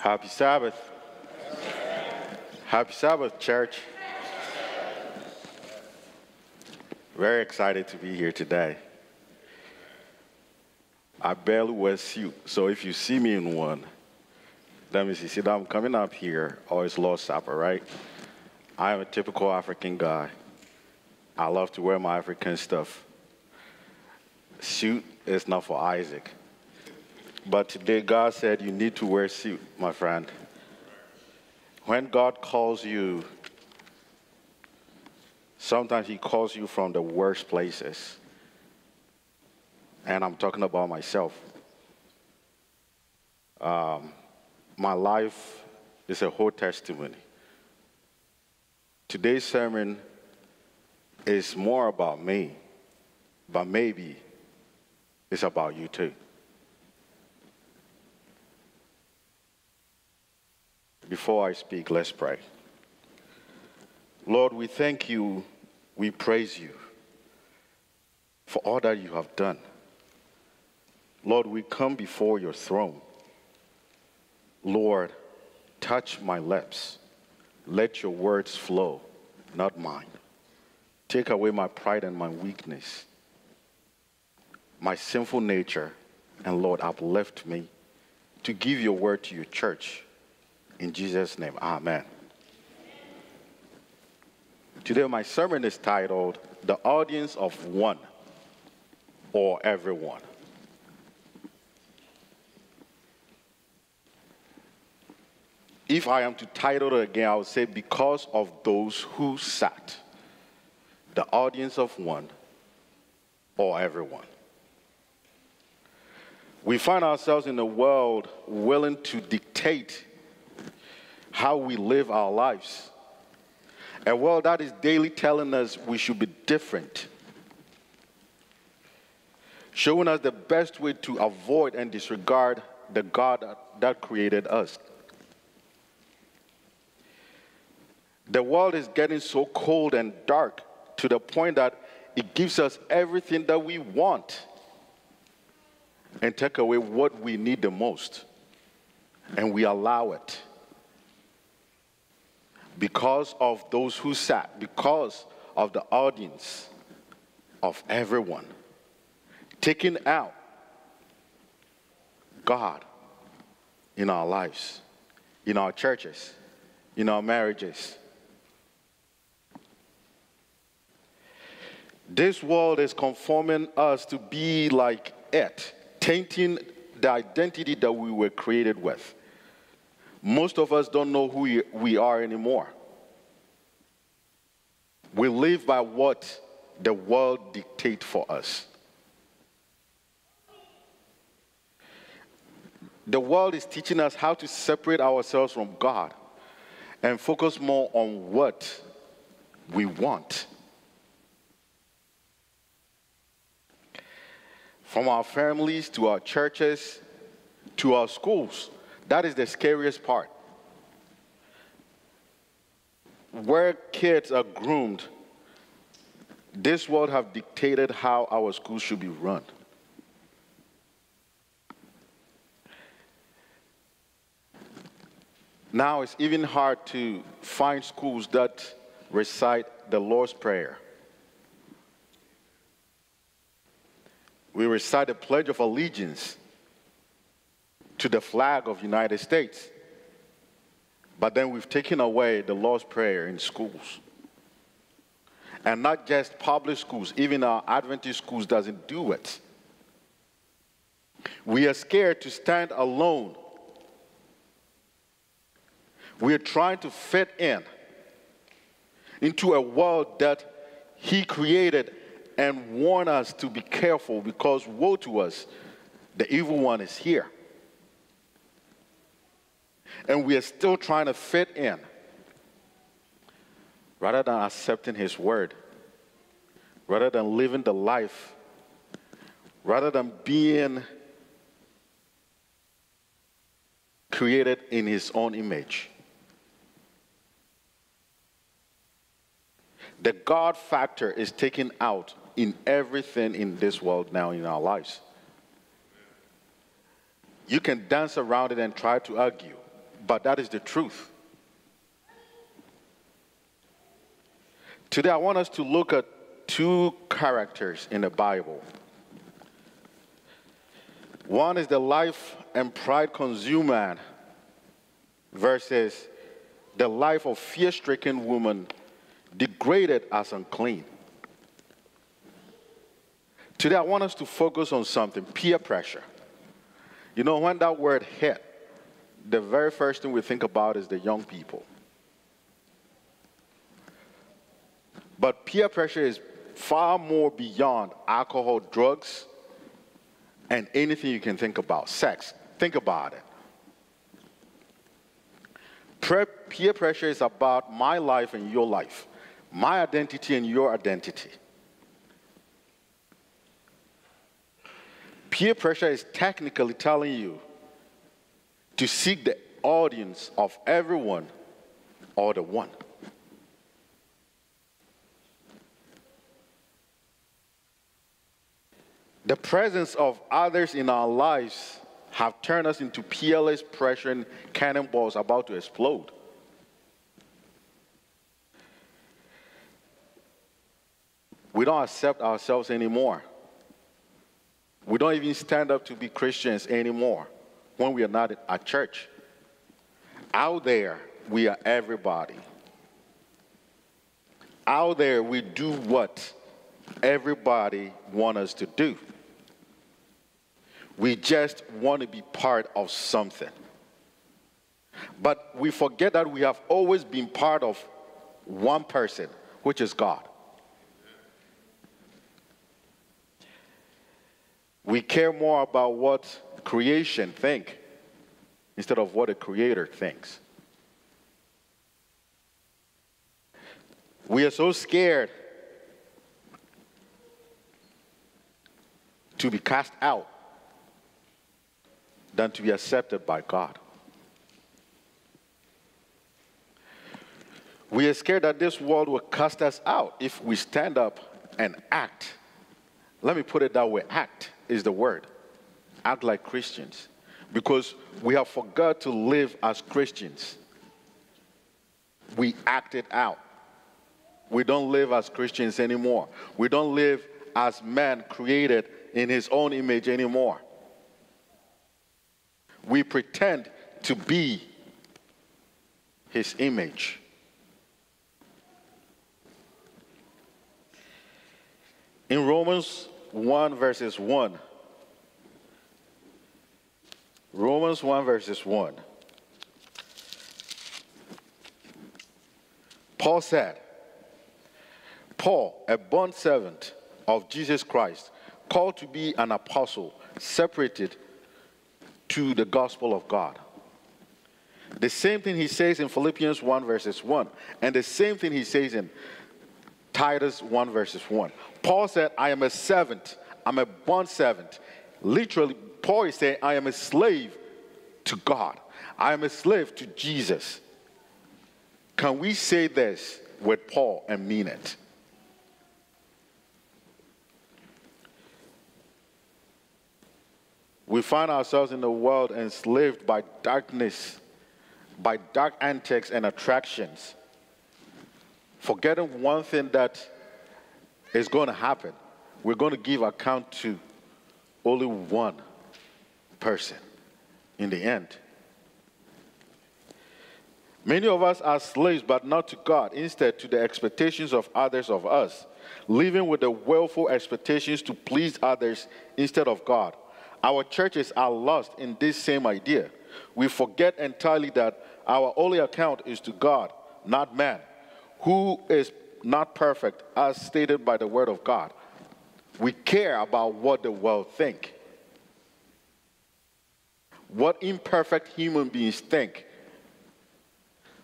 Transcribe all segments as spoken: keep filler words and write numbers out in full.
Happy Sabbath. Happy Sabbath, church. Very excited to be here today. I barely wear a suit, so if you see me in one, let me see. See, I'm coming up here, or it's Lord's Supper, right? I am a typical African guy. I love to wear my African stuff. Suit is not for Isaac. But today God said you need to wear a suit, my friend. When God calls you, sometimes he calls you from the worst places. And I'm talking about myself. Um, my life is a whole testimony. Today's sermon is more about me, but maybe it's about you too. Before I speak, let's pray. Lord, we thank you, we praise you for all that you have done. Lord, we come before your throne. Lord, touch my lips. Let your words flow, not mine. Take away my pride and my weakness, my sinful nature, and Lord, uplift me to give your word to your church. In Jesus' name, amen. Today, my sermon is titled, The Audience of One or Everyone. If I am to title it again, I would say, Because of Those Who Sat, The Audience of One or Everyone. We find ourselves in a world willing to dictate how we live our lives. A world that is daily telling us we should be different, showing us the best way to avoid and disregard the God that created us. The world is getting so cold and dark to the point that it gives us everything that we want and take away what we need the most, and we allow it. Because of those who sat, because of the audience of everyone, taking out God in our lives, in our churches, in our marriages. This world is conforming us to be like it, tainting the identity that we were created with. Most of us don't know who we are anymore. We live by what the world dictates for us. The world is teaching us how to separate ourselves from God and focus more on what we want. From our families to our churches to our schools. That is the scariest part. Where kids are groomed, this world has dictated how our schools should be run. Now it's even hard to find schools that recite the Lord's Prayer. We recite the Pledge of Allegiance to the flag of the United States. But then we've taken away the Lord's Prayer in schools. And not just public schools, even our Adventist schools doesn't do it. We are scared to stand alone. We are trying to fit in into a world that he created and warned us to be careful, because woe to us, the evil one is here. And we are still trying to fit in, rather than accepting his word, rather than living the life, rather than being created in his own image. The God factor is taken out in everything in this world now in our lives. You can dance around it and try to argue. but that is the truth. Today I want us to look at two characters in the Bible. One is the life and pride consumer versus the life of fear-stricken woman degraded as unclean. Today I want us to focus on something, peer pressure. You know, when that word hit, the very first thing we think about is the young people. But peer pressure is far more beyond alcohol, drugs, and anything you can think about. Sex, think about it. Peer pressure is about my life and your life, my identity and your identity. Peer pressure is technically telling you to seek the audience of everyone or the one. The presence of others in our lives have turned us into peerless pressure cannonballs about to explode. We don't accept ourselves anymore. We don't even stand up to be Christians anymore when we are not at church. Out there, we are everybody. Out there, we do what everybody wants us to do. We just want to be part of something. But we forget that we have always been part of one person, which is God. We care more about what creation thinks instead of what a creator thinks. We are so scared to be cast out than to be accepted by God. We are scared that this world will cast us out if we stand up and act. Let me put it that way, act is the word. Act like Christians, because we have forgot to live as Christians. We act it out. We don't live as Christians anymore. We don't live as man created in his own image anymore. We pretend to be his image. In Romans one verses one, Romans one verses one, Paul said, Paul, a bondservant of Jesus Christ, called to be an apostle, separated to the gospel of God. The same thing he says in Philippians one verses one, and the same thing he says in Titus one verses one. Paul said, I am a servant, I'm a bond servant. Literally, Paul is saying, I am a slave to God. I am a slave to Jesus. Can we say this with Paul and mean it? We find ourselves in the world enslaved by darkness, by dark antics and attractions, forgetting one thing that is going to happen. We're going to give account to only one person in the end. Many of us are slaves, but not to God, instead to the expectations of others of us, living with the willful expectations to please others instead of God. Our churches are lost in this same idea. We forget entirely that our only account is to God, not man, who is not perfect, as stated by the word of God. We care about what the world think, what imperfect human beings think.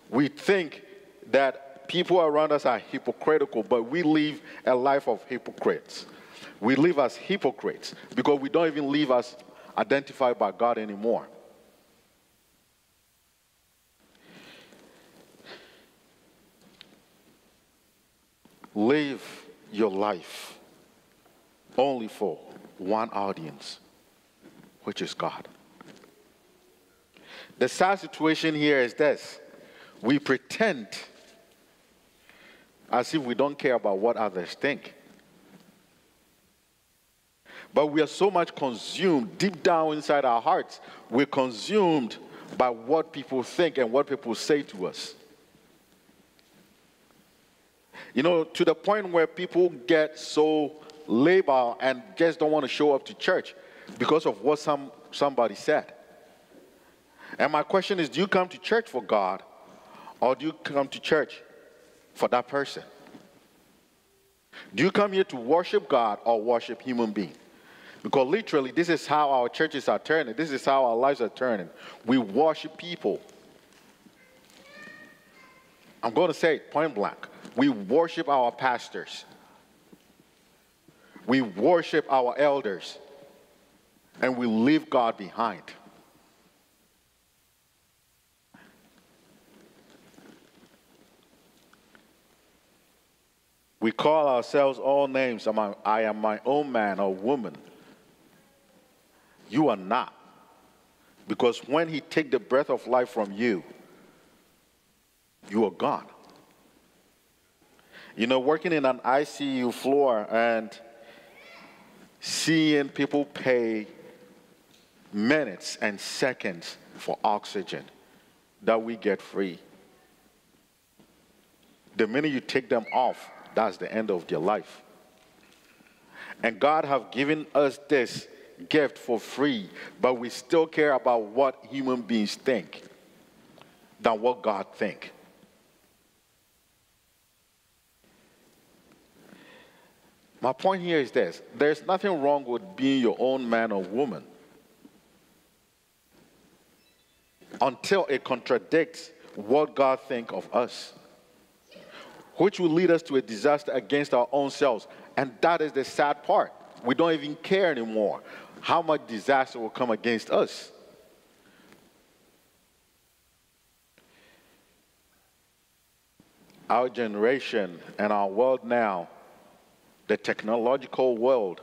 We think that people around us are hypocritical, but we live a life of hypocrites. We live as hypocrites because we don't even live as identified by God anymore. Live your life only for one audience, which is God. The sad situation here is this. We pretend as if we don't care about what others think. But we are so much consumed, deep down inside our hearts, we're consumed by what people think and what people say to us. You know, to the point where people get so labeled and just don't want to show up to church because of what some, somebody said. And my question is, do you come to church for God, or do you come to church for that person? Do you come here to worship God or worship human being? Because literally, this is how our churches are turning. This is how our lives are turning. We worship people. I'm going to say it point blank. We worship our pastors. We worship our elders. And we leave God behind. We call ourselves all names. I am my own man or woman. You are not. Because when he takes the breath of life from you, you are gone. You know, working in an I C U floor and seeing people pay minutes and seconds for oxygen that we get free. The minute you take them off, that's the end of their life. And God have given us this gift for free, but we still care about what human beings think than what God think. My point here is this. There's nothing wrong with being your own man or woman until it contradicts what God thinks of us, which will lead us to a disaster against our own selves. And that is the sad part. We don't even care anymore how much disaster will come against us. Our generation and our world now, the technological world,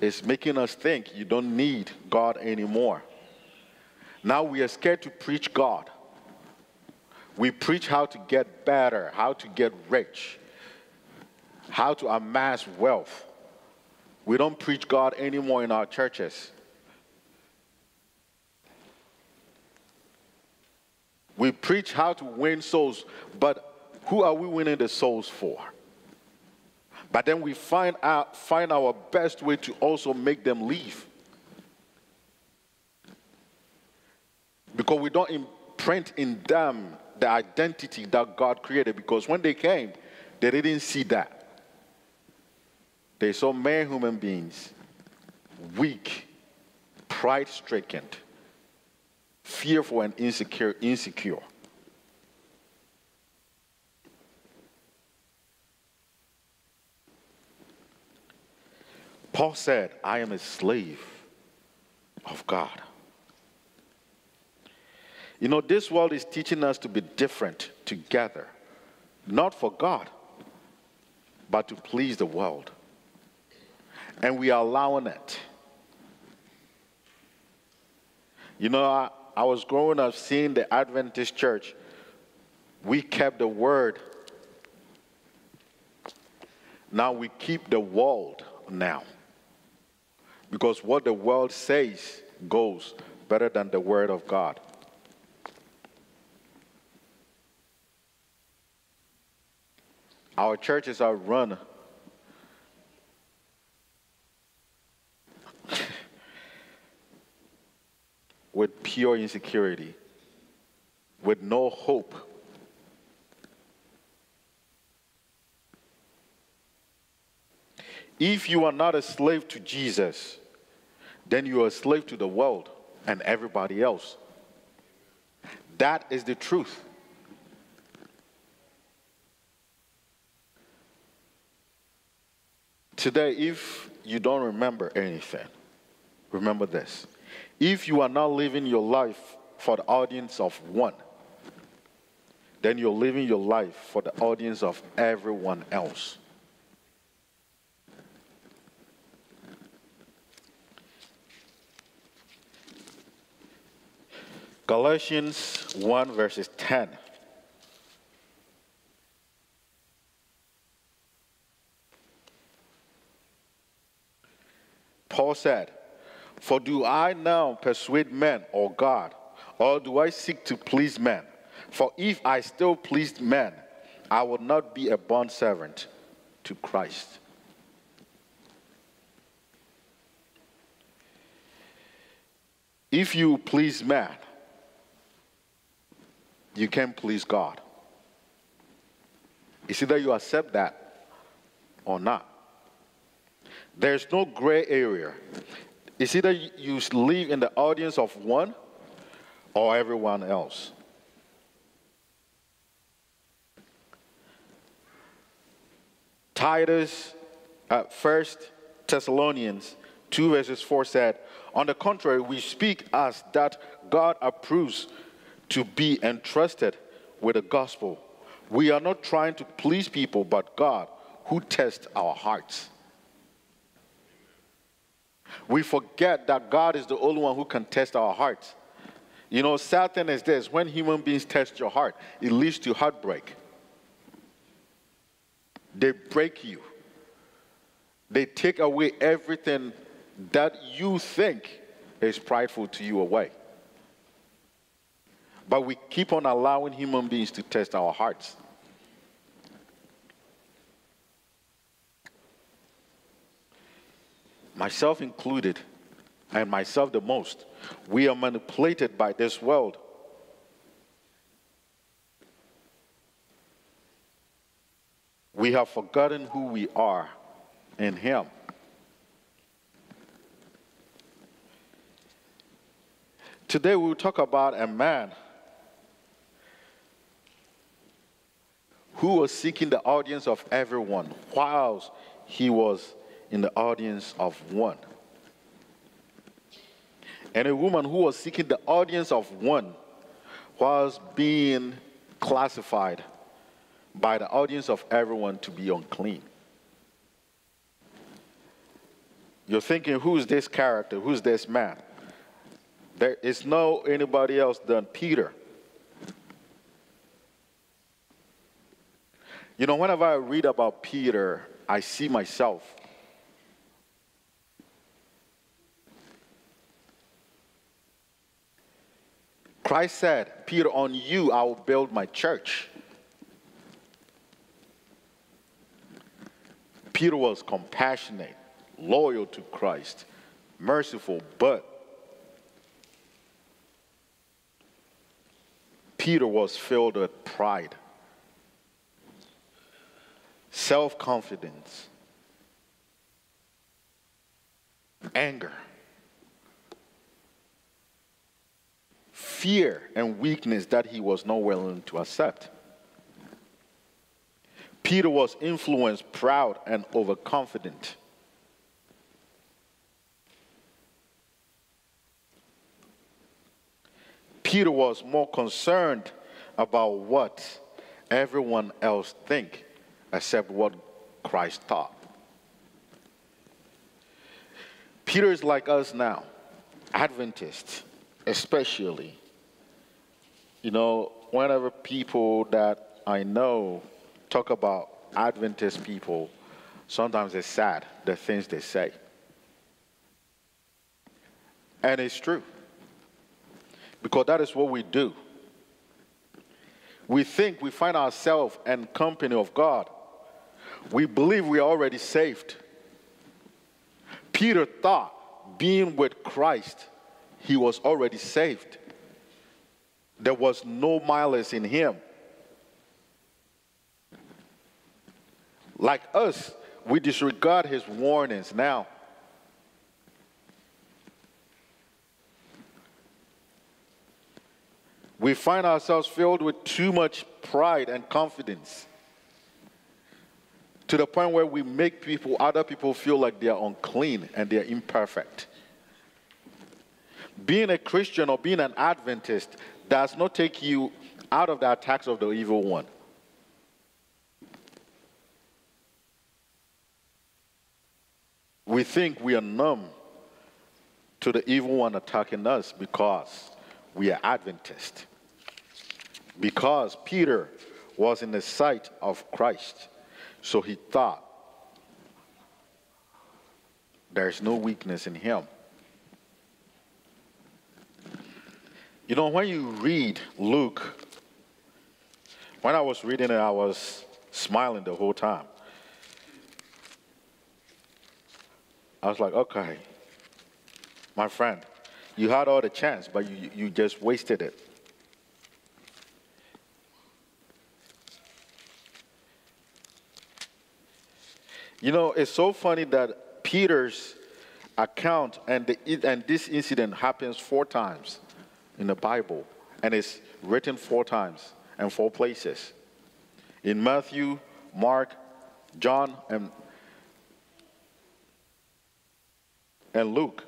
is making us think you don't need God anymore. Now we are scared to preach God. We preach how to get better, how to get rich, how to amass wealth. We don't preach God anymore in our churches. We preach how to win souls, but who are we winning the souls for? But then we find out, find our best way to also make them leave. Because we don't imprint in them the identity that God created, because when they came, they didn't see that. They saw mere human beings, weak, pride-stricken, fearful and insecure, insecure. Paul said, I am a slave of God. You know, this world is teaching us to be different together, not for God, but to please the world. And we are allowing it. You know, I, I was growing up seeing the Adventist church. We kept the word. Now we keep the world now. Because what the world says goes better than the word of God. Our churches are run with pure insecurity, with no hope. If you are not a slave to Jesus, then you are a slave to the world and everybody else. That is the truth. Today, if you don't remember anything, remember this. If you are not living your life for the audience of one, then you're living your life for the audience of everyone else. Colossians one, verses ten. Paul said, "For do I now persuade men or God, or do I seek to please men? For if I still pleased men, I would not be a bondservant to Christ." If you please man, you can't please God. It's either you accept that or not. There's no gray area. It's either you live in the audience of one or everyone else. Titus, uh, First Thessalonians two verses four said, "On the contrary, we speak as that God approves to be entrusted with the gospel. We are not trying to please people, but God who tests our hearts." We forget that God is the only one who can test our hearts. You know, sad thing is this, when human beings test your heart, it leads to heartbreak. They break you. They take away everything that you think is prideful to you away. But we keep on allowing human beings to test our hearts. Myself included, and myself the most, we are manipulated by this world. We have forgotten who we are in Him. Today we will talk about a man who was seeking the audience of everyone, whilst he was in the audience of one. And a woman who was seeking the audience of one, whilst being classified by the audience of everyone to be unclean. You're thinking, who's this character? Who's this man? There is no anybody else than Peter. You know, whenever I read about Peter, I see myself. Christ said, "Peter, on you I will build my church." Peter was compassionate, loyal to Christ, merciful, but Peter was filled with pride, self-confidence, anger, fear, and weakness that he was not willing to accept. Peter was influenced, proud, and overconfident. Peter was more concerned about what everyone else think, except what Christ thought. Peter is like us now, Adventists especially. You know, whenever people that I know talk about Adventist people, sometimes it's sad, the things they say. And it's true. Because that is what we do. We think we find ourselves in company of God. We believe we are already saved. Peter thought, being with Christ, he was already saved. There was no malice in him. Like us, we disregard his warnings now. We find ourselves filled with too much pride and confidence to the point where we make people, other people feel like they are unclean and they are imperfect. Being a Christian or being an Adventist does not take you out of the attacks of the evil one. We think we are numb to the evil one attacking us because we are Adventists. Because Peter was in the sight of Christ, so he thought, there's no weakness in him. You know, when you read Luke, when I was reading it, I was smiling the whole time. I was like, okay, my friend, you had all the chance, but you, you just wasted it. You know, it's so funny that Peter's account and, the, and this incident happens four times in the Bible, and it's written four times and four places. In Matthew, Mark, John, and, and Luke.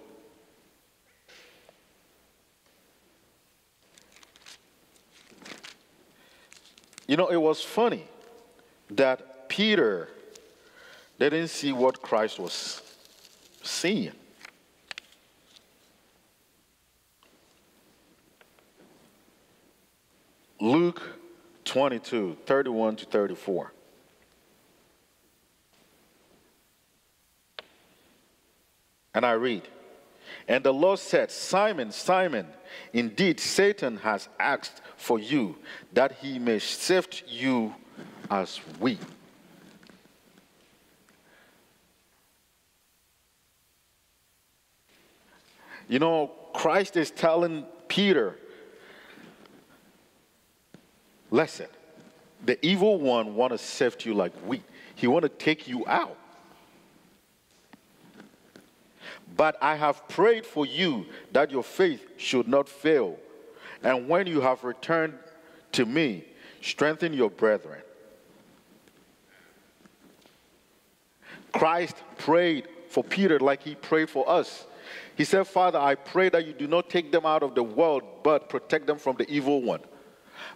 You know, it was funny that Peter didn't see what Christ was seeing. Luke twenty-two, thirty-one to thirty-four. And I read, and the Lord said, Simon, Simon, indeed Satan has asked for you, that he may sift you as wheat. You know, Christ is telling Peter, listen, the evil one wants to sift you like wheat. He wants to take you out. But I have prayed for you that your faith should not fail. And when you have returned to me, strengthen your brethren. Christ prayed for Peter like he prayed for us. He said, Father, I pray that you do not take them out of the world, but protect them from the evil one.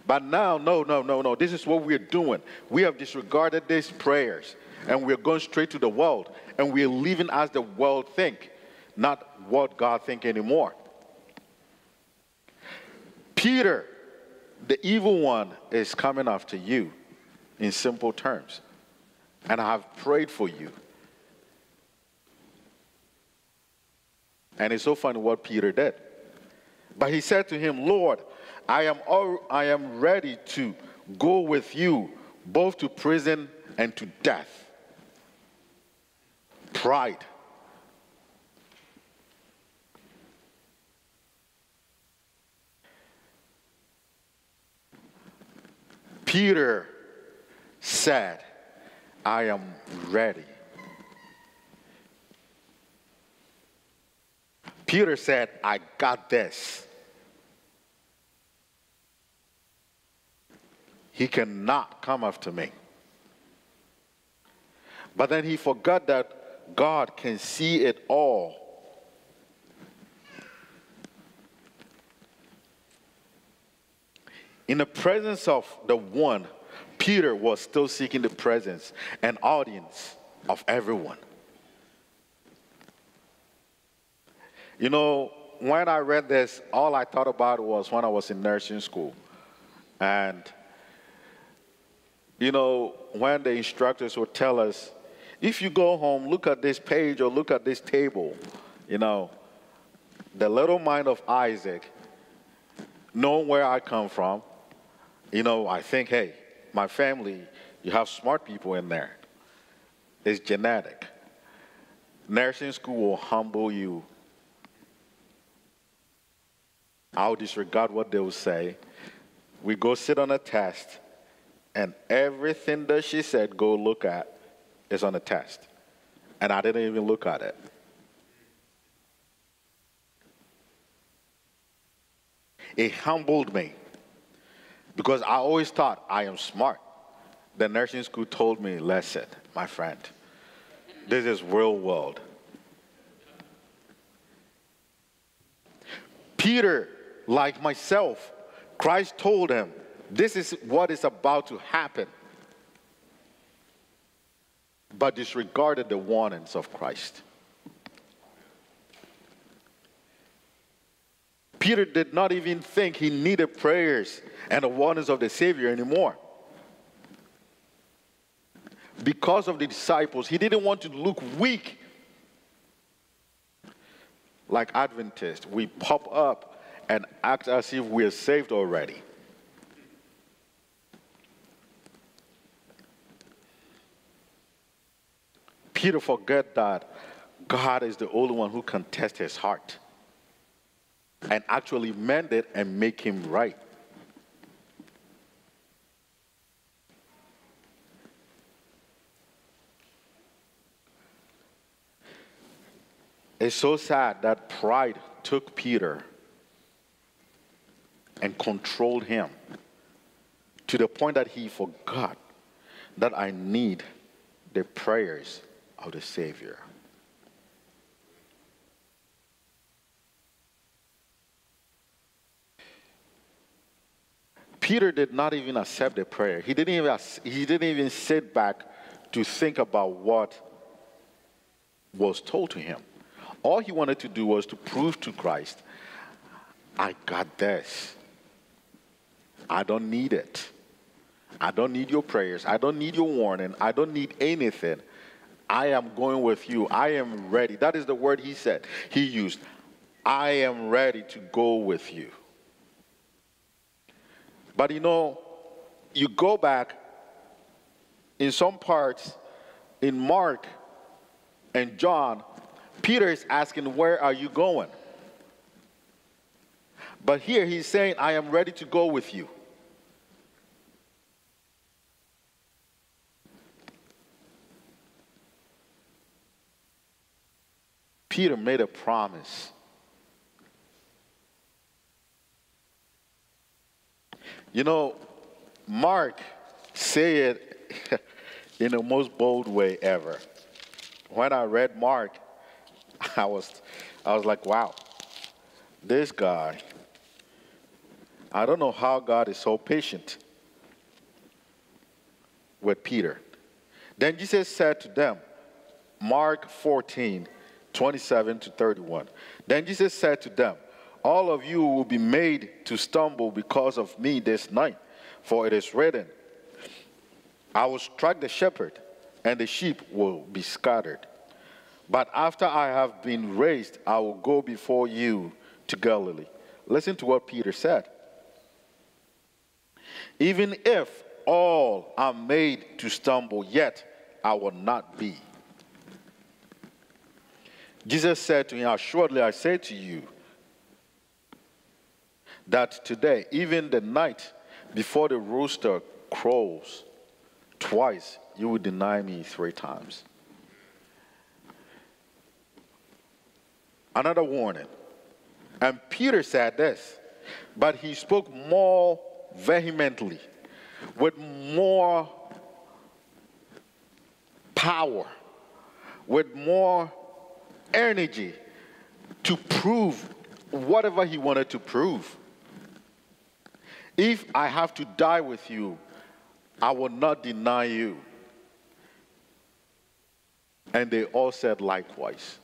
But now, no, no, no, no. This is what we're doing. We have disregarded these prayers, and we're going straight to the world, and we're living as the world think, not what God think anymore. Peter, the evil one, is coming after you in simple terms, and I have prayed for you. And it's so funny what Peter did. But he said to him, Lord, I am, all, I am ready to go with you, both to prison and to death. Pride. Peter said, I am ready. Peter said, I got this. He cannot come after me. But then he forgot that God can see it all. In the presence of the one, Peter was still seeking the presence and audience of everyone. You know, when I read this, all I thought about was when I was in nursing school. And, you know, when the instructors would tell us, if you go home, look at this page or look at this table, you know, the little mind of Isaac, knowing where I come from, you know, I think, hey, my family, you have smart people in there. It's genetic. Nursing school will humble you. I'll disregard what they will say. We go sit on a test, and everything that she said go look at is on the test. And I didn't even look at it. It humbled me because I always thought I am smart. The nursing school told me, listen, my friend, this is real world. Peter, like myself, Christ told him, this is what is about to happen, but disregarded the warnings of Christ. Peter did not even think he needed prayers and the warnings of the Savior anymore. Because of the disciples, he didn't want to look weak. Like Adventists, we pop up and act as if we are saved already. Peter forgot that God is the only one who can test his heart and actually mend it and make him right. It's so sad that pride took Peter and controlled him to the point that he forgot that I need the prayers of the Savior. Peter did not even accept the prayer. He didn't even, he didn't even sit back to think about what was told to him. All he wanted to do was to prove to Christ, I got this. I don't need it. I don't need your prayers. I don't need your warning. I don't need anything. I am going with you. I am ready. That is the word he said. He used, I am ready to go with you. But you know, you go back in some parts in Mark and John, Peter is asking, where are you going? But here he's saying, I am ready to go with you. Peter made a promise. You know, Mark said it in the most bold way ever. When I read Mark, I was, I was like, wow, this guy, I don't know how God is so patient with Peter. Then Jesus said to them, Mark fourteen, twenty-seven to thirty-one. Then Jesus said to them, all of you will be made to stumble because of me this night, for it is written, I will strike the shepherd, and the sheep will be scattered. But after I have been raised, I will go before you to Galilee. Listen to what Peter said. Even if all are made to stumble, yet I will not be. Jesus said to him, assuredly I say to you, that today, even the night before the rooster crows twice, you will deny me three times. Another warning. And Peter said this, but he spoke more vehemently, with more power, with more energy to prove whatever he wanted to prove. If I have to die with you, I will not deny you. And they all said likewise.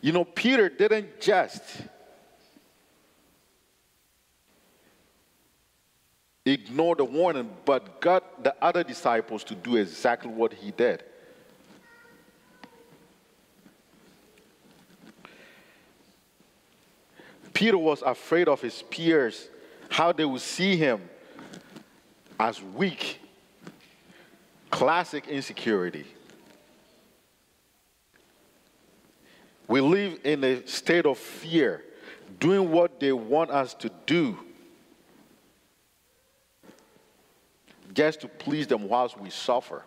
You know, Peter didn't just ignore the warning, but got the other disciples to do exactly what he did. Peter was afraid of his peers, how they would see him as weak. Classic insecurity. We live in a state of fear, doing what they want us to do, just to please them whilst we suffer.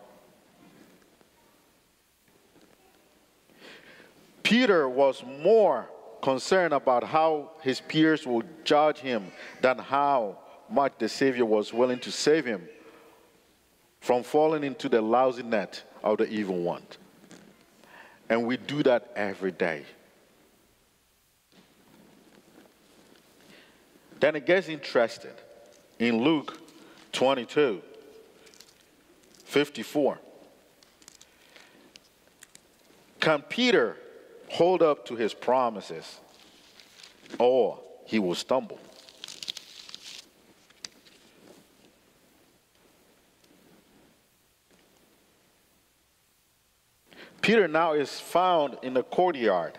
Peter was more concerned about how his peers would judge him than how much the Savior was willing to save him from falling into the lousy net of the evil one. And we do that every day. Then it gets interesting. In Luke twenty-two, fifty-four, can Peter hold up to his promises, or he will stumble. Peter now is found in the courtyard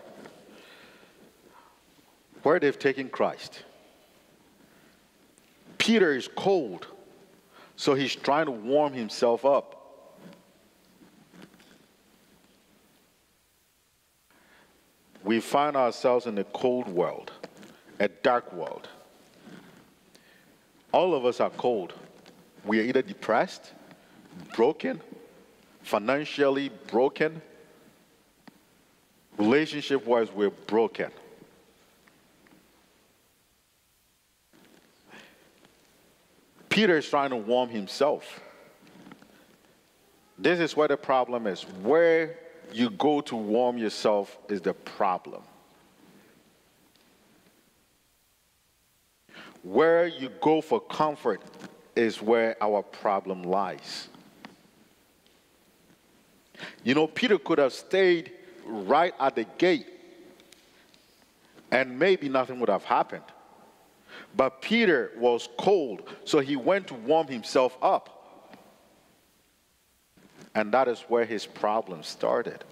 where they've taken Christ. Peter is cold, so he's trying to warm himself up. We find ourselves in a cold world, a dark world. All of us are cold. We are either depressed, broken, financially broken, relationship-wise, we're broken. Peter is trying to warm himself. This is where the problem is. Where you go to warm yourself is the problem. Where you go for comfort is where our problem lies. You know, Peter could have stayed right at the gate, and maybe nothing would have happened. But Peter was cold, so he went to warm himself up. And that is where his problem started.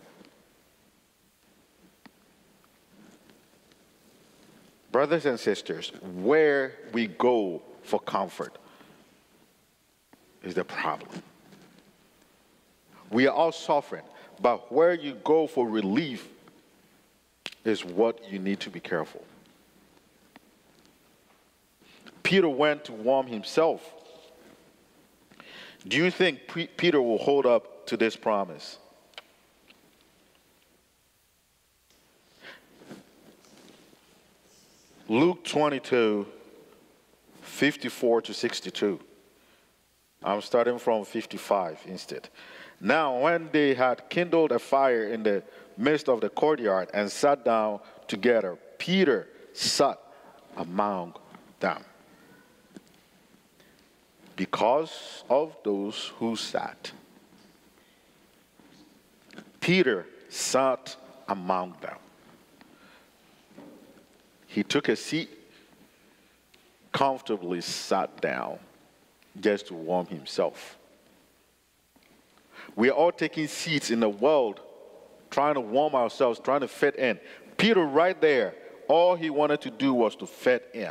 Brothers and sisters, where we go for comfort is the problem. We are all suffering, but where you go for relief is what you need to be careful. Peter went to warm himself. Do you think Peter will hold up to this promise? Luke twenty-two, fifty-four to sixty-two. I'm starting from fifty-five instead. Now, when they had kindled a fire in the midst of the courtyard and sat down together, Peter sat among them. Because of those who sat, Peter sat among them. He took a seat, comfortably sat down just to warm himself. We are all taking seats in the world, trying to warm ourselves, trying to fit in. Peter, right there, all he wanted to do was to fit in.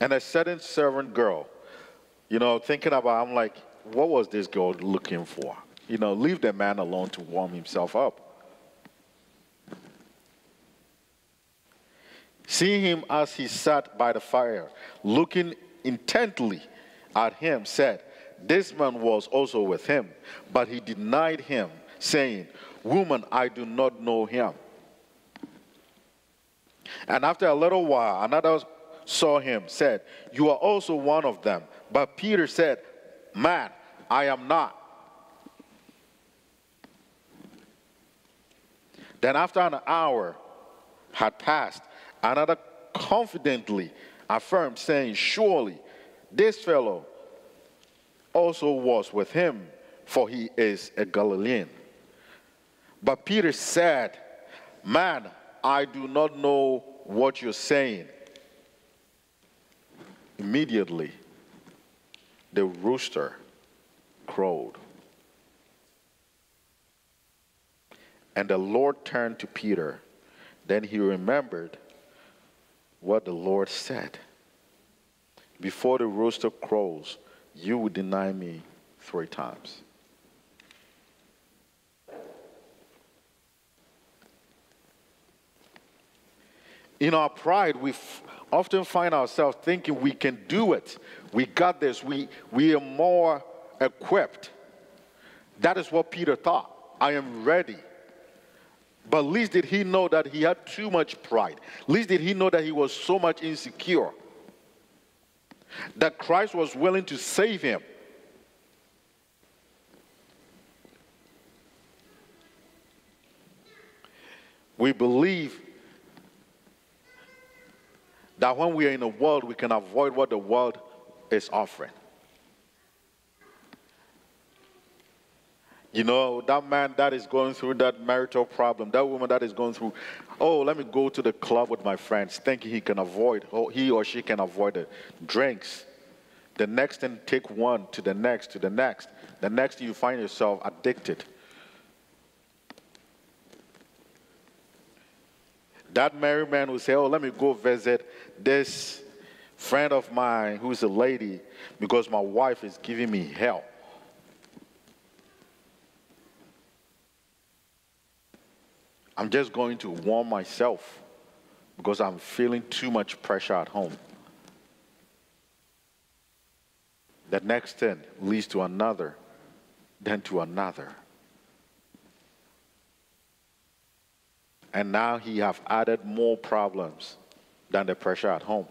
And a certain servant girl, you know, thinking about, I'm like, what was this girl looking for? You know, leave the man alone to warm himself up. Seeing him as he sat by the fire, looking intently at him, said, this man was also with him, but he denied him, saying, woman, I do not know him. And after a little while, another saw him, said, you are also one of them. But Peter said, man, I am not. Then after an hour had passed, another confidently affirmed, saying, surely this fellow also was with him, for he is a Galilean. But Peter said, man, I do not know what you're saying. Immediately, the rooster crowed. And the Lord turned to Peter. Then he remembered what the Lord said. Before the rooster crows, you will deny me three times. In our pride, we often find ourselves thinking we can do it. We got this. We, we are more equipped. That is what Peter thought. I am ready. But least did he know that he had too much pride. Least did he know that he was so much insecure. That Christ was willing to save him. We believe that when we are in the world, we can avoid what the world is offering. You know, that man that is going through that marital problem, that woman that is going through, oh, let me go to the club with my friends, thinking he can avoid, or he or she can avoid it. Drinks. The next thing, take one to the next, to the next. The next thing, you find yourself addicted. That married man will say, oh, let me go visit this friend of mine who's a lady because my wife is giving me hell. I'm just going to warm myself because I'm feeling too much pressure at home. The next thing leads to another, then to another. And now he have added more problems than the pressure at home.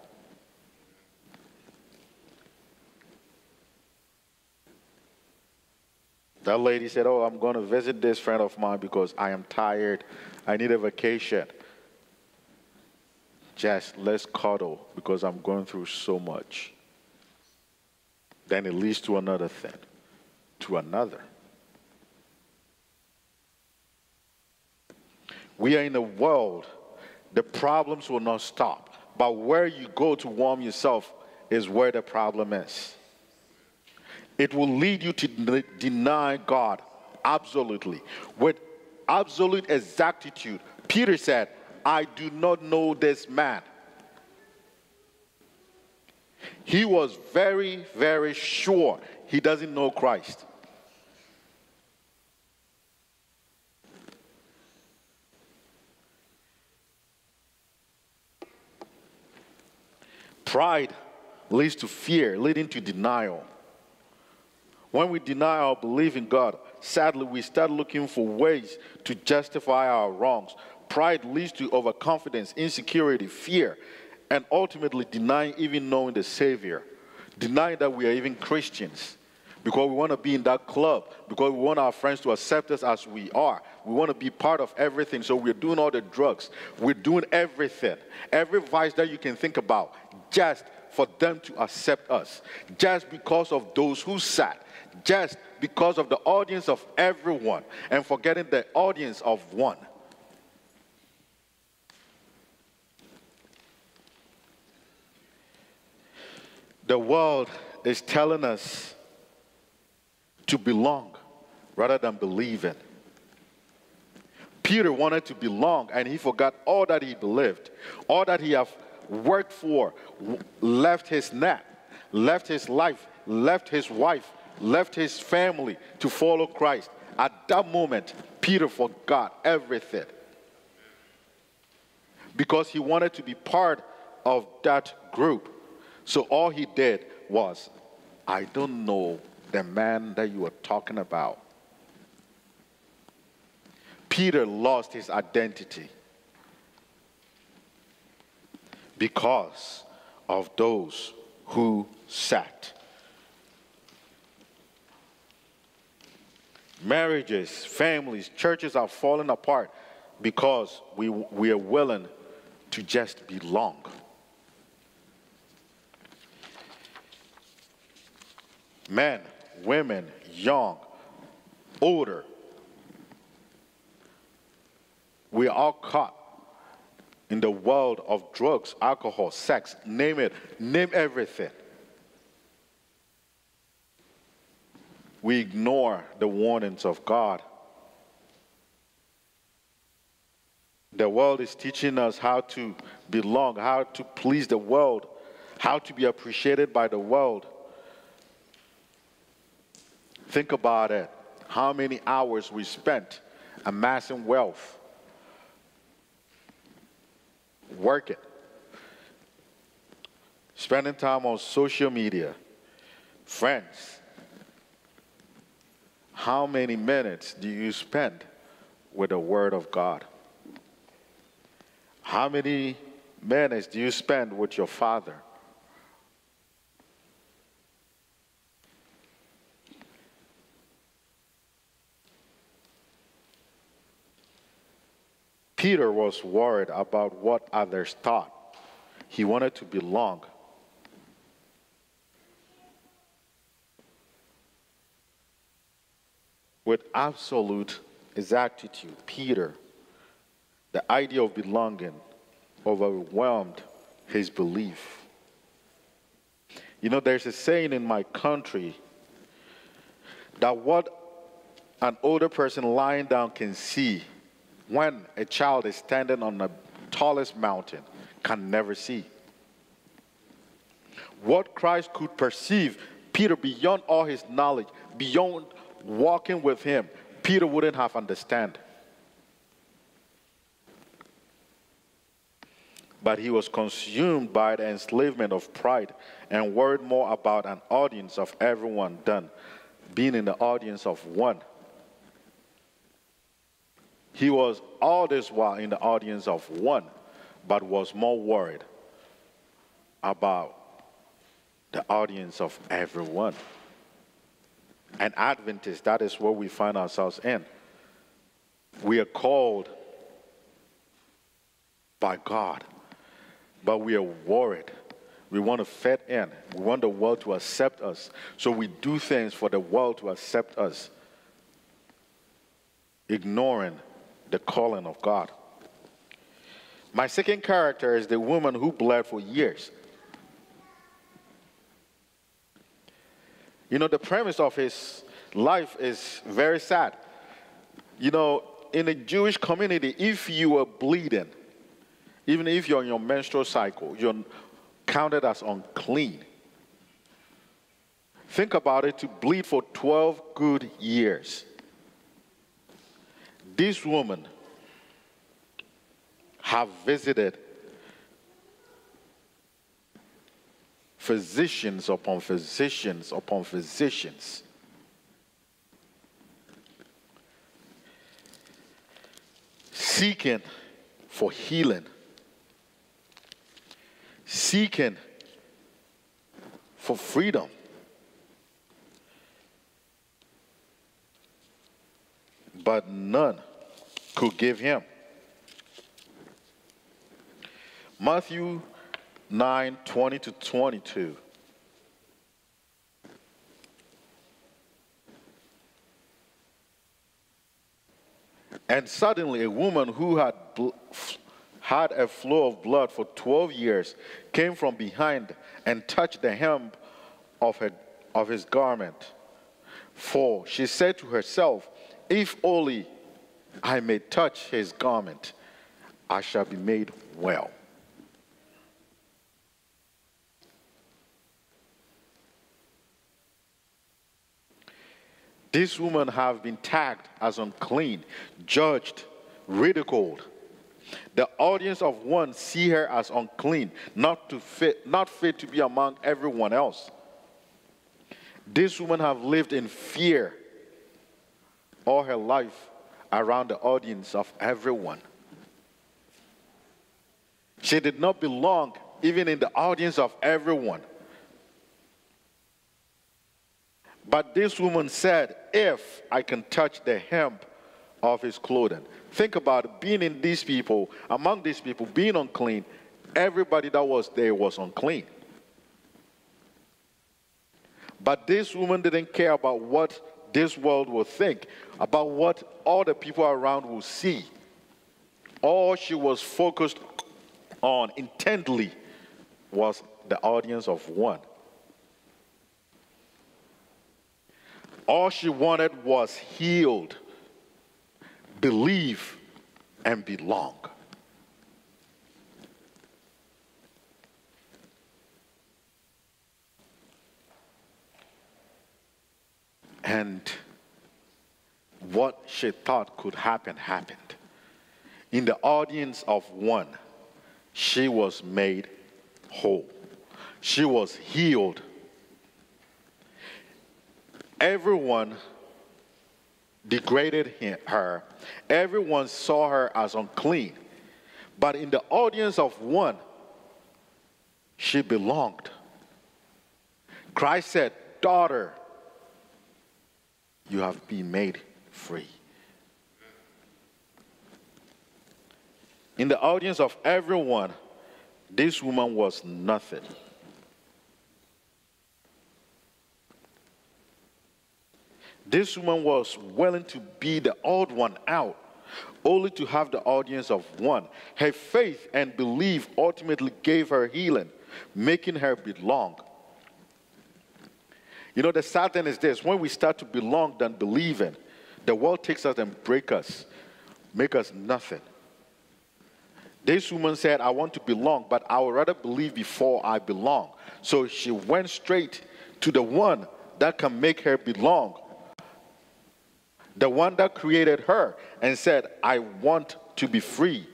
That lady said, oh, I'm going to visit this friend of mine because I am tired. I need a vacation. Just let's cuddle because I'm going through so much. Then it leads to another thing, to another. We are in a world, the problems will not stop. But where you go to warm yourself is where the problem is. It will lead you to de- deny God absolutely, with absolute exactitude. Peter said, I do not know this man. He was very, very sure he doesn't know Christ. Pride leads to fear, leading to denial. When we deny our belief in God, sadly, we start looking for ways to justify our wrongs. Pride leads to overconfidence, insecurity, fear, and ultimately denying even knowing the Savior. Denying that we are even Christians because we want to be in that club, because we want our friends to accept us as we are. We want to be part of everything, so we're doing all the drugs. We're doing everything, every vice that you can think about, just for them to accept us, just because of those who sat, just because of the audience of everyone, and forgetting the audience of one. The world is telling us to belong rather than believe in. Peter wanted to belong, and he forgot all that he believed, all that he had worked for, left his net, left his life, left his wife, left his family to follow Christ. At that moment, Peter forgot everything because he wanted to be part of that group. So all he did was, I don't know the man that you are talking about. Peter lost his identity because of those who sat. Marriages, families, churches are falling apart because we, we are willing to just belong. Men, women, young, older, we are all caught in the world of drugs, alcohol, sex, name it, name everything. We ignore the warnings of God. The world is teaching us how to belong, how to please the world, how to be appreciated by the world. Think about it. How many hours we spent amassing wealth. Working. Spending time on social media. Friends. How many minutes do you spend with the Word of God? How many minutes do you spend with your Father? Peter was worried about what others thought. He wanted to belong. with absolute exactitude. Peter, the idea of belonging, overwhelmed his belief. You know, there's a saying in my country that what an older person lying down can see when a child is standing on the tallest mountain can never see. What Christ could perceive, Peter, beyond all his knowledge, beyond walking with him, Peter wouldn't have understood. But he was consumed by the enslavement of pride and worried more about an audience of everyone than being in the audience of one. He was all this while in the audience of one, but was more worried about the audience of everyone. And Adventists, that is where we find ourselves in. We are called by God, but we are worried. We want to fit in. We want the world to accept us. So we do things for the world to accept us, ignoring the calling of God. My second character is the woman who bled for years. You know, the premise of his life is very sad. You know, in a Jewish community, if you were bleeding, even if you're on your menstrual cycle, you're counted as unclean. Think about it, to bleed for twelve good years. This woman have visited physicians upon physicians upon physicians. Seeking for healing. Seeking for freedom. But none could give him. Matthew nine, twenty to twenty-two. And suddenly a woman who had had a flow of blood for twelve years came from behind and touched the hem of, her, of his garment. For she said to herself, if only I may touch his garment, I shall be made well. These women have been tagged as unclean, judged, ridiculed. The audience of one see her as unclean, not to fit, not fit to be among everyone else. These women have lived in fear all her life around the audience of everyone. She did not belong even in the audience of everyone. But this woman said, if I can touch the hem of his clothing. Think about it, being in these people, among these people, being unclean. Everybody that was there was unclean. But this woman didn't care about what this world will think, about what all the people around will see. All she was focused on intently was the audience of one. All she wanted was healed, believe, and belong. And what she thought could happen, happened. In the audience of one, she was made whole. She was healed. Everyone degraded her. Everyone saw her as unclean. But in the audience of one, she belonged. Christ said, daughter, you have been made free. In the audience of everyone, this woman was nothing. This woman was willing to be the odd one out, only to have the audience of one. Her faith and belief ultimately gave her healing, making her belong. You know, the sad thing is this. When we start to belong than believing, the world takes us and breaks us, make us nothing. This woman said, I want to belong, but I would rather believe before I belong. So she went straight to the one that can make her belong, the one that created her, and said, I want to be free.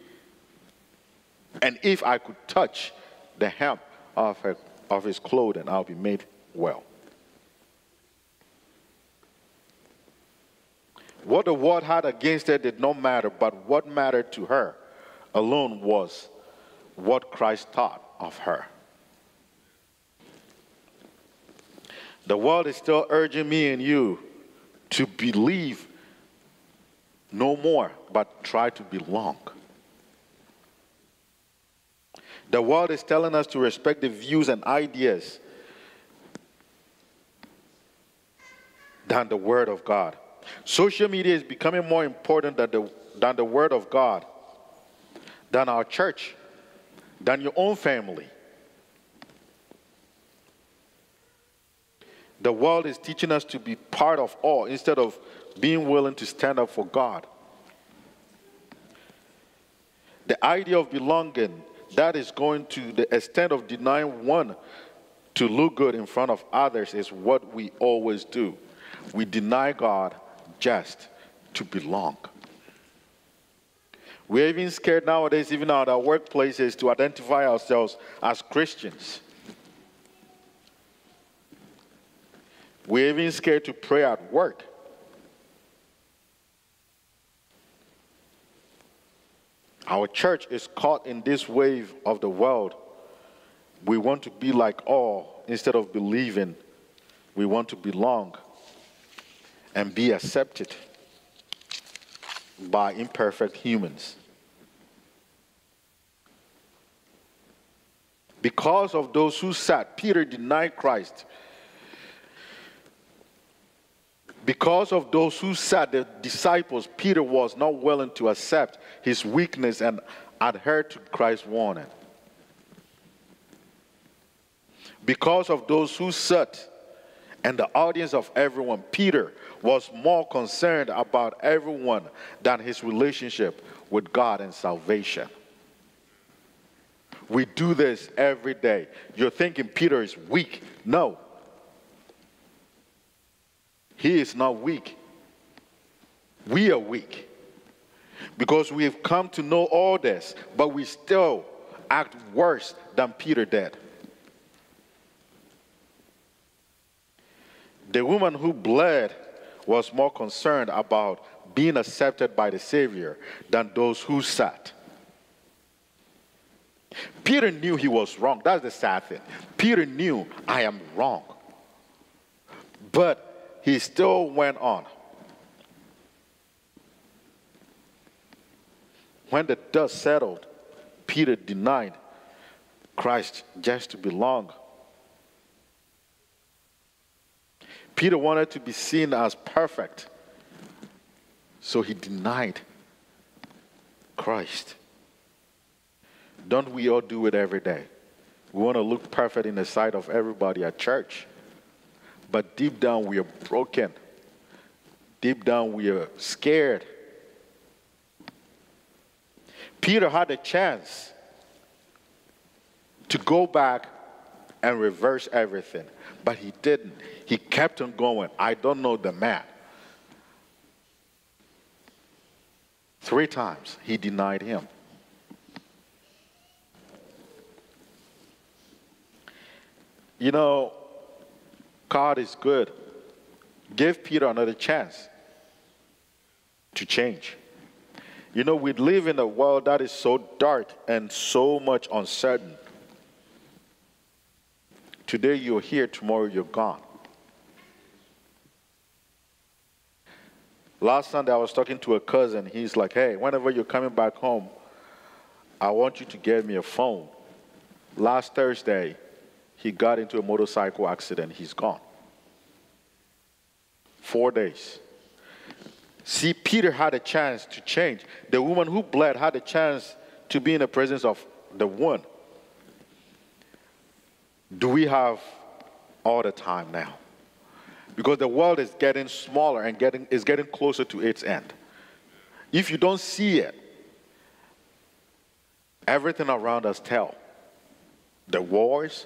And if I could touch the hem of, her, of his clothing, I'll be made well. What the world had against her did not matter, but what mattered to her alone was what Christ thought of her. The world is still urging me and you to believe no more, but try to belong. The world is telling us to respect the views and ideas than the Word of God. Social media is becoming more important than the, than the Word of God, than our church, than your own family. The world is teaching us to be part of all instead of being willing to stand up for God. The idea of belonging, that is going to the extent of denying one to look good in front of others, is what we always do. We deny God just to belong. We're even scared nowadays, even at our workplaces, to identify ourselves as Christians. We're even scared to pray at work. Our church is caught in this wave of the world. We want to be like all instead of believing. We want to belong and be accepted by imperfect humans. Because of those who sat, Peter denied Christ. Because of those who sat, the disciples, Peter was not willing to accept his weakness and adhere to Christ's warning. Because of those who sat and the audience of everyone, Peter was more concerned about everyone than his relationship with God and salvation. We do this every day. You're thinking Peter is weak. No. He is not weak. We are weak. Because we have come to know all this, but we still act worse than Peter did. The woman who bled was more concerned about being accepted by the Savior than those who sat. Peter knew he was wrong. That's the sad thing. Peter knew, I am wrong. But he still went on. When the dust settled, Peter denied Christ just to belong. Peter wanted to be seen as perfect, so he denied Christ. Don't we all do it every day? We want to look perfect in the sight of everybody at church, but deep down we are broken. Deep down we are scared. Peter had a chance to go back and reverse everything, but he didn't. He kept on going. I don't know the man. Three times he denied him. You know, God is good. Give Peter another chance to change. You know, we live in a world that is so dark and so much uncertain. Today you're here, tomorrow you're gone. Last Sunday I was talking to a cousin. He's like, hey, whenever you're coming back home, I want you to get me a phone. Last Thursday, he got into a motorcycle accident. He's gone. four days. See, Peter had a chance to change. The woman who bled had a chance to be in the presence of the one. Do we have all the time now? Because the world is getting smaller and getting, is getting closer to its end. If you don't see it, everything around us tells. The wars.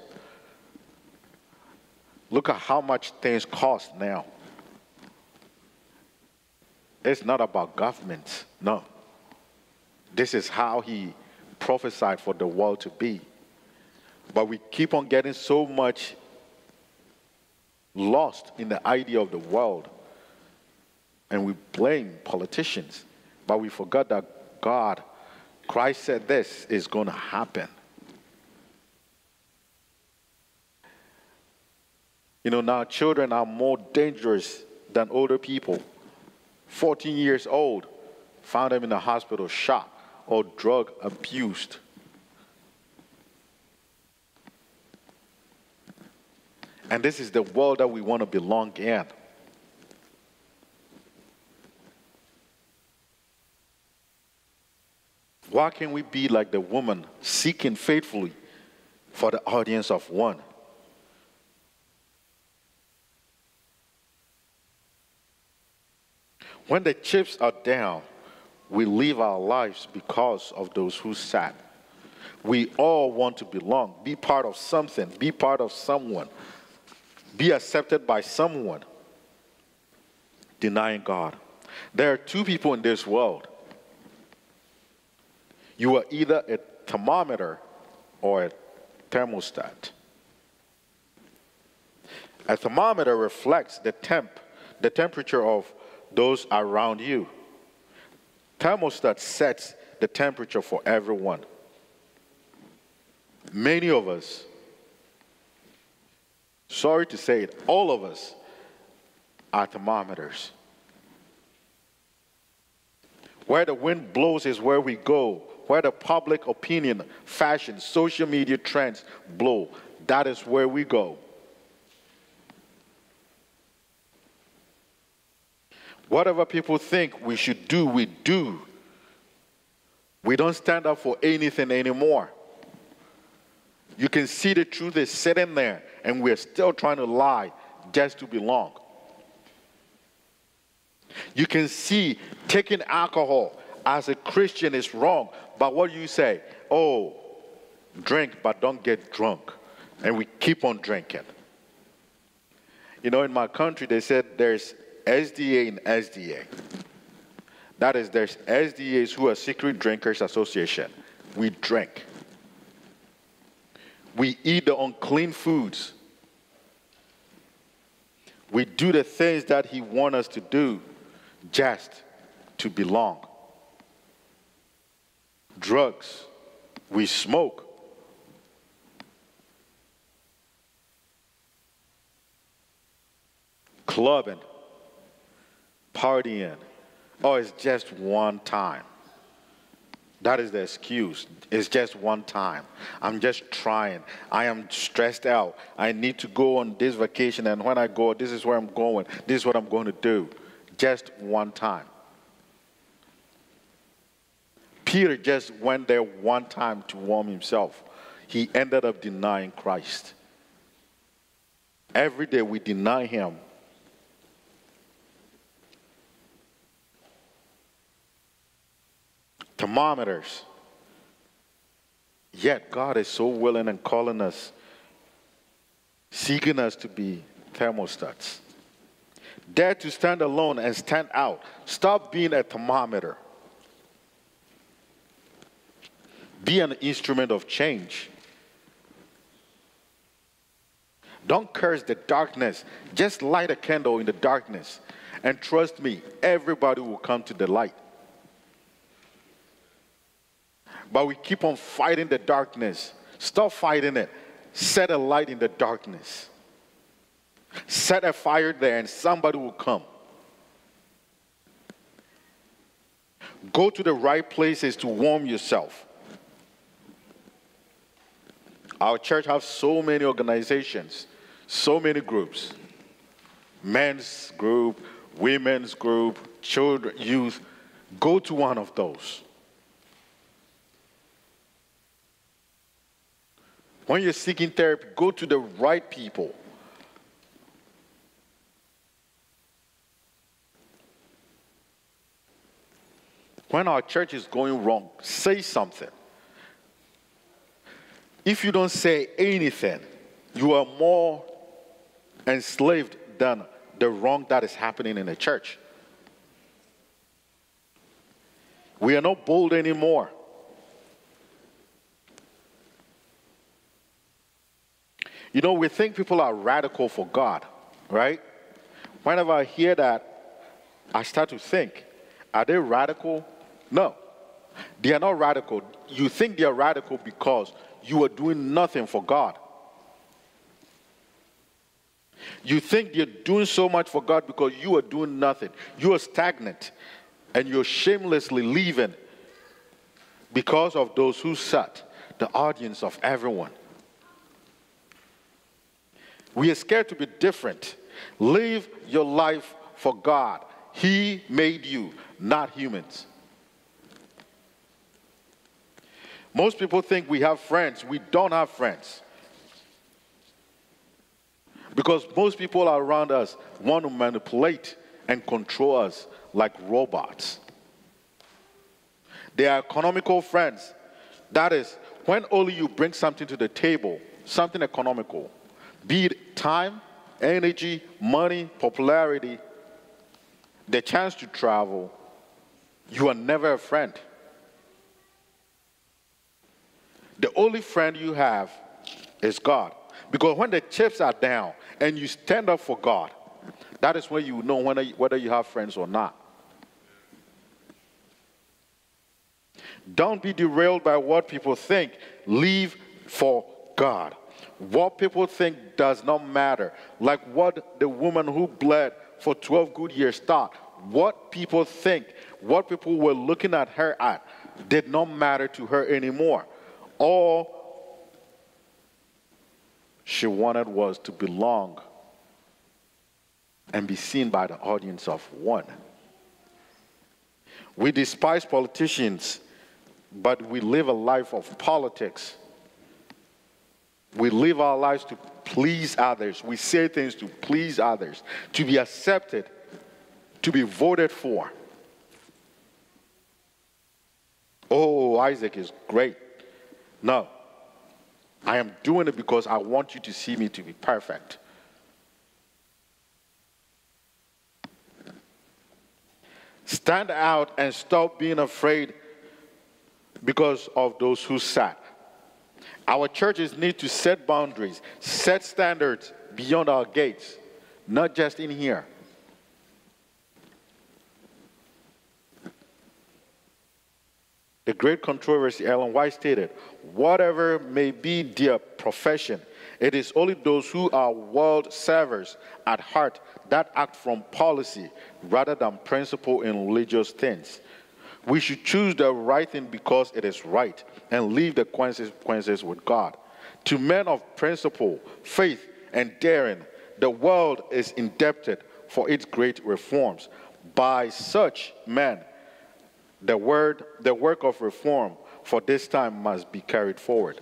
Look at how much things cost now. It's not about government, no. This is how he prophesied for the world to be. But we keep on getting so much lost in the idea of the world. And we blame politicians. But we forgot that God, Christ said this is going to happen. You know, now children are more dangerous than older people. fourteen years old, found them in the hospital, shot or drug abused. And this is the world that we want to belong in. Why can't we be like the woman seeking faithfully for the audience of one? When the chips are down, we live our lives because of those who sat. We all want to belong, be part of something, be part of someone, be accepted by someone, denying God. There are two people in this world. You are either a thermometer or a thermostat. A thermometer reflects the temp, the temperature of those around you. Thermostat sets the temperature for everyone. Many of us, sorry to say it, all of us are thermometers. Where the wind blows is where we go. Where the public opinion, fashion, social media trends blow, that is where we go. Whatever people think we should do, we do. We don't stand up for anything anymore. You can see the truth is sitting there, and we're still trying to lie just to belong. You can see taking alcohol as a Christian is wrong, but what do you say? Oh, drink, but don't get drunk. And we keep on drinking. You know, in my country, they said there's S D A and S D A. That is, there's S D As who are Secret Drinkers Association. We drink. We eat the unclean foods. We do the things that he wants us to do just to belong. Drugs. We smoke. Clubbing. Partying. Oh, it's just one time. That is the excuse. It's just one time. I'm just trying. I am stressed out. I need to go on this vacation, and when I go, this is where I'm going. This is what I'm going to do. Just one time. Peter just went there one time to warm himself. He ended up denying Christ. Every day we deny him. Thermometers. Yet God is so willing and calling us, seeking us to be thermostats. Dare to stand alone and stand out. Stop being a thermometer. Be an instrument of change. Don't curse the darkness. Just light a candle in the darkness. And trust me, everybody will come to the light. But we keep on fighting the darkness. Stop fighting it. Set a light in the darkness. Set a fire there and somebody will come. Go to the right places to warm yourself. Our church has so many organizations, so many groups. Men's group, women's group, children, youth, go to one of those. When you're seeking therapy, go to the right people. When our church is going wrong, say something. If you don't say anything, you are more enslaved than the wrong that is happening in the church. We are not bold anymore. You know, we think people are radical for God, right? Whenever I hear that, I start to think, are they radical? No, they are not radical. You think they are radical because you are doing nothing for God. You think you're doing so much for God because you are doing nothing. You are stagnant, and you're shamelessly leaving because of those who sat, the audience of everyone. We are scared to be different. Live your life for God. He made you, not humans. Most people think we have friends. We don't have friends. Because most people around us want to manipulate and control us like robots. They are economical friends. That is, when only you bring something to the table, something economical, be it time, energy, money, popularity, the chance to travel, you are never a friend. The only friend you have is God. Because when the chips are down and you stand up for God, that is when you know whether you have friends or not. Don't be derailed by what people think. Live for God. What people think does not matter. Like what the woman who bled for twelve good years thought. What people think, what people were looking at her at, did not matter to her anymore. All she wanted was to belong and be seen by the audience of one. We despise politicians, but we live a life of politics. We live our lives to please others. We say things to please others, to be accepted, to be voted for. Oh, Isaac is great. No, I am doing it because I want you to see me to be perfect. Stand out and stop being afraid because of those who sat. Our churches need to set boundaries, set standards beyond our gates, not just in here. The great controversy, Ellen White stated, whatever may be their profession, it is only those who are world servers at heart that act from policy rather than principle in religious things. We should choose the right thing because it is right and leave the consequences with God. To men of principle, faith, and daring, the world is indebted for its great reforms. By such men, The, word, the work of reform for this time must be carried forward.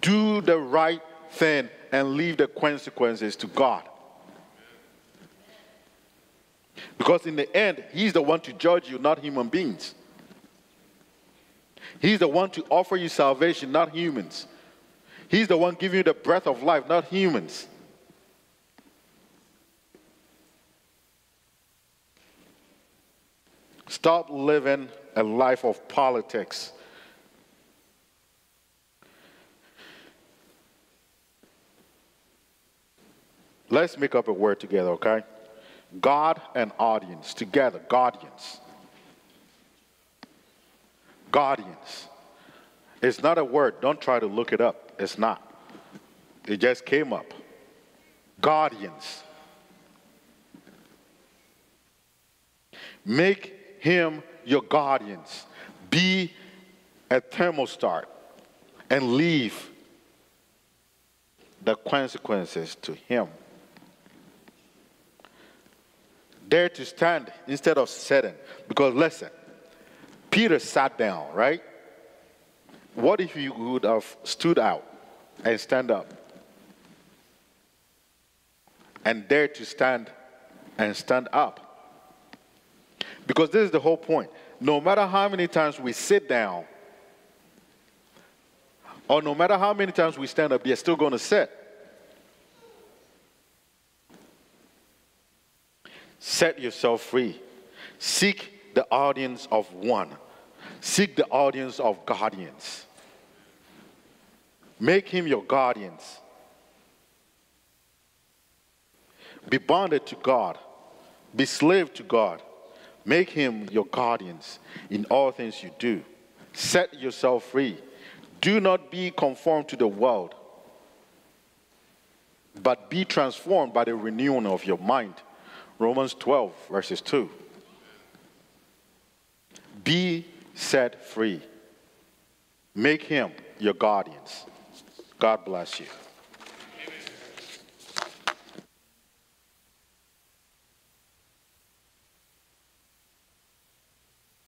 Do the right thing and leave the consequences to God. Because in the end, He's the one to judge you, not human beings. He's the one to offer you salvation, not humans. He's the one giving you the breath of life, not humans. Stop living a life of politics. Let's make up a word together, okay? God and audience, together, guardians. Guardians. It's not a word. Don't try to look it up. It's not. It just came up. Guardians. Make Him your guardians. Be a thermostat and leave the consequences to Him. there to stand instead of sitting. Because listen, Peter sat down, right? What if you would have stood out and stand up? And dare to stand and stand up. Because this is the whole point. No matter how many times we sit down, or no matter how many times we stand up, they're still going to sit. Set yourself free. Seek the audience of one. Seek the audience of guardians. Make him your guardians. Be bonded to God. Be slave to God. Make him your guardians in all things you do. Set yourself free. Do not be conformed to the world, but be transformed by the renewing of your mind. Romans twelve, verses two. Be set free. Make him your guardians. God bless you.